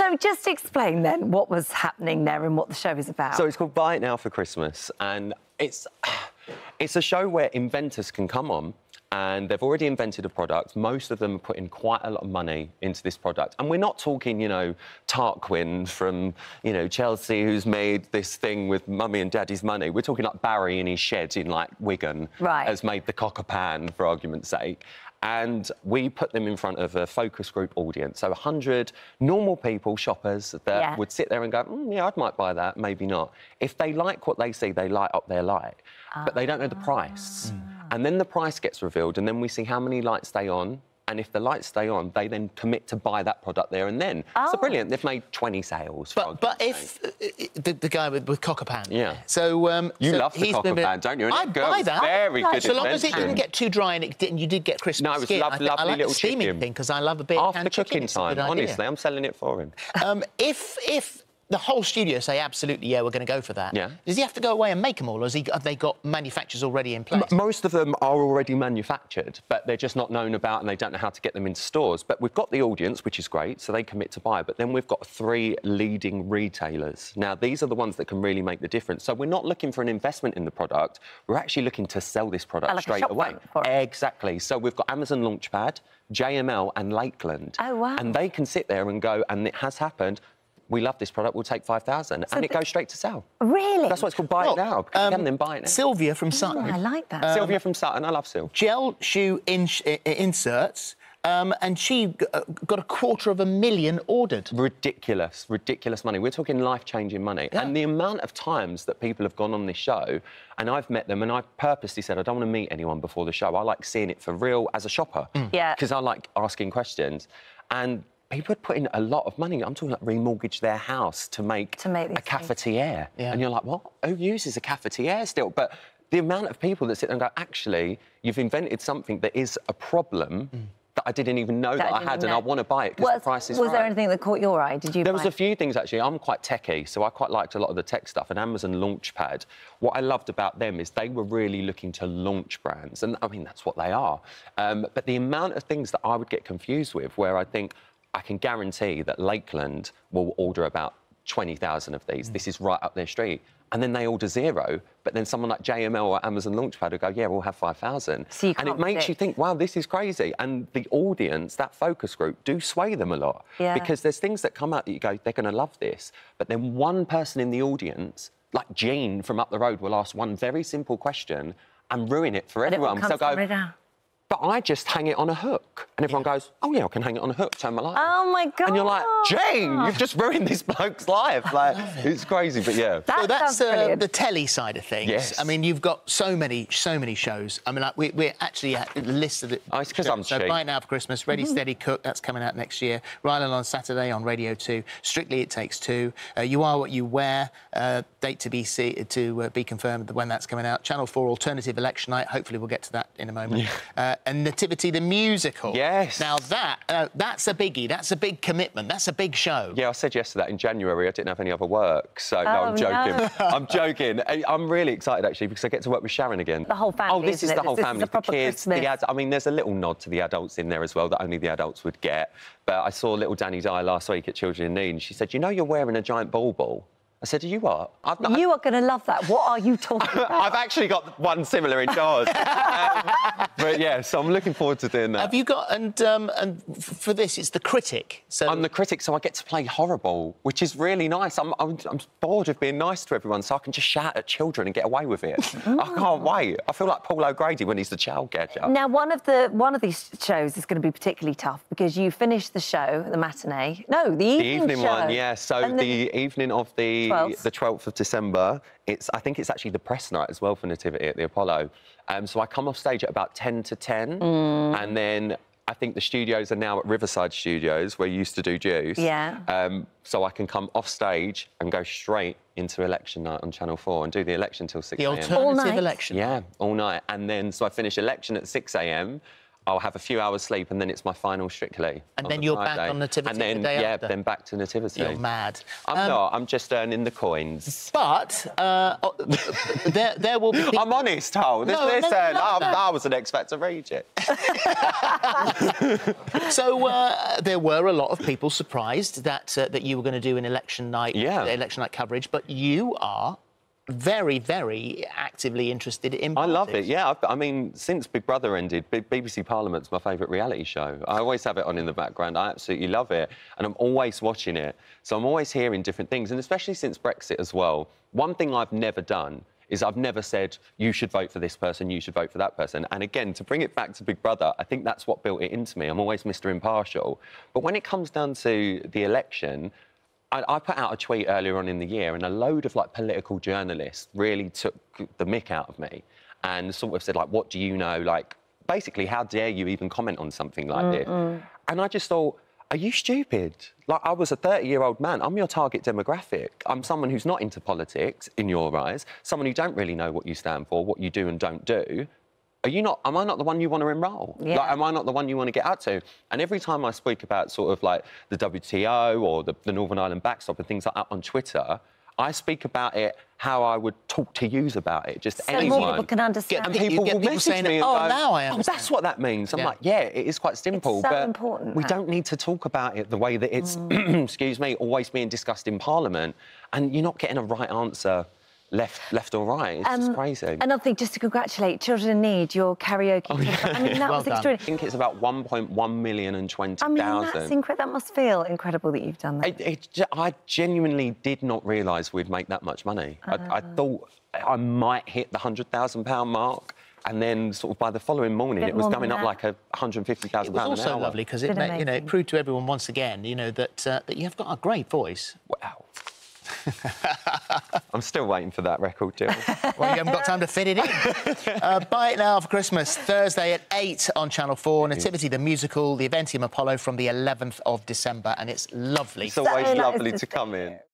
So just explain then what was happening there and what the show is about. So it's called Buy It Now for Christmas, and it's a show where inventors can come on and they've already invented a product. Most of them are putting quite a lot of money into this product. And we're not talking, you know, Tarquin from, you know, Chelsea, who's made this thing with mummy and daddy's money. We're talking like Barry in his shed in, like, Wigan, right, has made the Cocker Pan, for argument's sake. And we put them in front of a focus group audience. So 100 normal people, shoppers, that would sit there and go, yeah, I might buy that, maybe not. If they like what they see, they light up their light. But they don't know the price. And then the price gets revealed, and then we see how many lights stay on. And if the lights stay on, they then commit to buy that product there and then. Oh. So brilliant, they've made 20 sales. But if the guy with Cocker Pan. Yeah. So you love the Cocker Pan, don't you? I buy that. Very good. So long as it didn't get too dry and it didn't, you did get Christmas. No, it was lovely little steaming thing because I love a bit after cooking time. Honestly, I'm selling it for him. If the whole studio say, absolutely, yeah, we're going to go for that. Yeah. Does he have to go away and make them all, or have they got manufacturers already in place? Most of them are already manufactured, but they're just not known about and they don't know how to get them into stores. But we've got the audience, which is great, so they commit to buy. But then we've got 3 leading retailers. Now, these are the ones that can really make the difference. So we're not looking for an investment in the product. We're actually looking to sell this product straight away. Exactly. So we've got Amazon Launchpad, JML and Lakeland. Oh, wow. And they can sit there and go, and it has happened, we love this product, we'll take 5,000, so and it goes straight to sell. Really? That's why it's called Buy It Now, because you can then buy it now. Sylvia from Sutton. Oh, I like that. Sylvia from Sutton, I love Sylvia. Gel shoe inserts, and she got $250,000 ordered. Ridiculous, ridiculous money. We're talking life-changing money. Yeah. And the amount of times that people have gone on this show, and I've met them, and I purposely said, I don't want to meet anyone before the show. I like seeing it for real as a shopper. Mm. Yeah. Because I like asking questions. And people had put in a lot of money. I'm talking like remortgage their house to make a cafetiere. Yeah. And you're like, what? Who uses a cafetiere still? But the amount of people that sit there and go, actually, you've invented something that is a problem that I didn't even know that I had, and I want to buy it because the price is right. Was there anything that caught your eye? Did you buy it? There was a few things, actually. I'm quite techie, so I quite liked a lot of the tech stuff. And Amazon Launchpad, what I loved about them is they were really looking to launch brands. And, I mean, that's what they are. But the amount of things that I would get confused with where I think, I can guarantee that Lakeland will order about 20,000 of these. This is right up their street. And then they order 0, but then someone like JML or Amazon Launchpad will go, yeah, we'll have 5,000. So and it makes you think, wow, this is crazy. And the audience, that focus group, do sway them a lot. Yeah. Because there's things that come out that you go, they're going to love this. But then one person in the audience, like Jean from up the road, will ask one very simple question and ruin it for everyone. So go, but I just hang it on a hook. And everyone goes, oh, yeah, I can hang it on a hook, turn my light on. Oh, my God. And you're like, Jane, you've just ruined this bloke's life. Like, it's crazy, but yeah. That so that's the telly side of things. Yes. I mean, you've got so many shows. I mean, like, we're actually at the list of the it's because I'm cheap. So Buy It Now for Christmas, Ready, Steady, Cook, that's coming out next year. Rylan on Saturday on Radio 2. Strictly It Takes Two. You Are What You Wear, date to be confirmed when that's coming out. Channel 4 Alternative Election Night. Hopefully we'll get to that in a moment. Yeah. And Nativity, the musical. Yes. Now, that's a biggie. That's a big commitment. That's a big show. Yeah, I said yes to that in January. I didn't have any other work, so no, I'm joking. No. I'm joking. I'm really excited, actually, because I get to work with Sharon again. The whole family, Oh, this is the whole family. The kids, the adults. I mean, there's a little nod to the adults in there as well that only the adults would get. But I saw little Danny Dyer last week at Children in Need, and she said, you know you're wearing a giant bauble? I said, you are. You are going to love that. What are you talking about? I've actually got one similar in jars. But, yeah, so I'm looking forward to doing that. Have you got... and for this, it's The Critic, so... I'm The Critic, so I get to play horrible, which is really nice. I'm bored of being nice to everyone, so I can just shout at children and get away with it. I can't wait. I feel like Paul O'Grady when he's the child catcher. Now, one of these shows is going to be particularly tough because you finish the show, the matinee... No, the evening one, yeah. So the evening of the... 12th. The 12th of December. I think it's actually the press night as well for Nativity at the Apollo. So I come off stage at about 10 to 10, and then I think the studios are now at Riverside Studios, where you used to do Juice. Yeah. So I can come off stage and go straight into election night on Channel 4 and do the election till 6 a.m. The alternative election. Yeah, all night. And then so I finish election at 6 a.m. I'll have a few hours sleep and then it's my final Strictly. And then you're back on Nativity and then, the day after. Yeah, then back to Nativity. You're mad. I'm not. I'm just earning the coins. But there will be... I'm honest, Hal. I wasn't expecting to read it. So there were a lot of people surprised that, that you were going to do an election night, election night coverage, but you are... very, very actively interested in politics. I love it, yeah. I mean, since Big Brother ended, BBC Parliament's my favourite reality show. I always have it on in the background. I absolutely love it, and I'm always watching it. So I'm always hearing different things, and especially since Brexit as well. One thing I've never done is I've never said, you should vote for this person, you should vote for that person. And again, to bring it back to Big Brother, I think that's what built it into me. I'm always Mr. Impartial. But when it comes down to the election... I put out a tweet earlier on in the year and a load of, like, political journalists really took the mick out of me and sort of said, like, what do you know? Like, basically, how dare you even comment on something like this? And I just thought, are you stupid? Like, I was a 30-year-old man. I'm your target demographic. I'm someone who's not into politics, in your eyes, someone who don't really know what you stand for, what you do and don't do. Are you not... am I not the one you want to enrol? Yeah. Like, am I not the one you want to get out to? And every time I speak about, sort of, like, the WTO or the Northern Ireland backstop and things like that on Twitter, I speak about it how I would talk to yous about it, just anyone. More people can understand. And people will message me and go, now I understand. Oh, that's what that means. I'm like, yeah, it is quite simple. It's so important. We don't need to talk about it the way that it's, excuse me, always being discussed in Parliament, and you're not getting a right answer... Left or right, it's just crazy. Another thing, just to congratulate, Children in Need, your karaoke. Oh, yeah. I mean, that was extraordinary. I think it's about 1.1 million and 20,000. I mean, that's incredible. That must feel incredible that you've done that. I genuinely did not realise we'd make that much money. I thought I might hit the £100,000 mark, and then sort of by the following morning, it was going up like £150,000. It was also lovely because it, you know, it proved to everyone once again, you know, that that you have got a great voice. Wow. I'm still waiting for that record deal. Well, you haven't got time to fit it in. Buy It Now for Christmas, Thursday at 8 on Channel 4. Nativity, the musical, the event in Apollo from the 11th of December, and it's lovely. It's always lovely to come in.